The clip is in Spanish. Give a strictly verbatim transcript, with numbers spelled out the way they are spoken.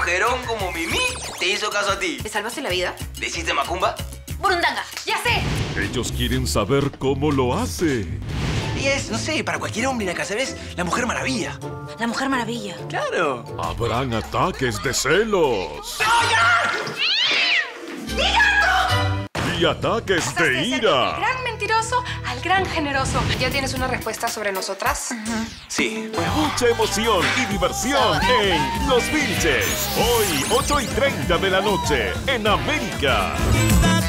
mujerón como Mimí te hizo caso a ti. ¿Le salvaste la vida? ¿Le hiciste macumba? ¡Burundanga! ¡Ya sé! Ellos quieren saber cómo lo hace. Y es, no sé, para cualquier hombre en la casa, ¿ves? La Mujer Maravilla. La Mujer Maravilla. ¡Claro! Habrán ataques de celos. ¡Oiga! ¡Diga! Y ataques Pasaste de ira. Del gran mentiroso al gran generoso. ¿Ya tienes una respuesta sobre nosotras? Uh-huh. Sí. Mucha emoción y diversión en Los Vílchez. Hoy, ocho y treinta de la noche, en América.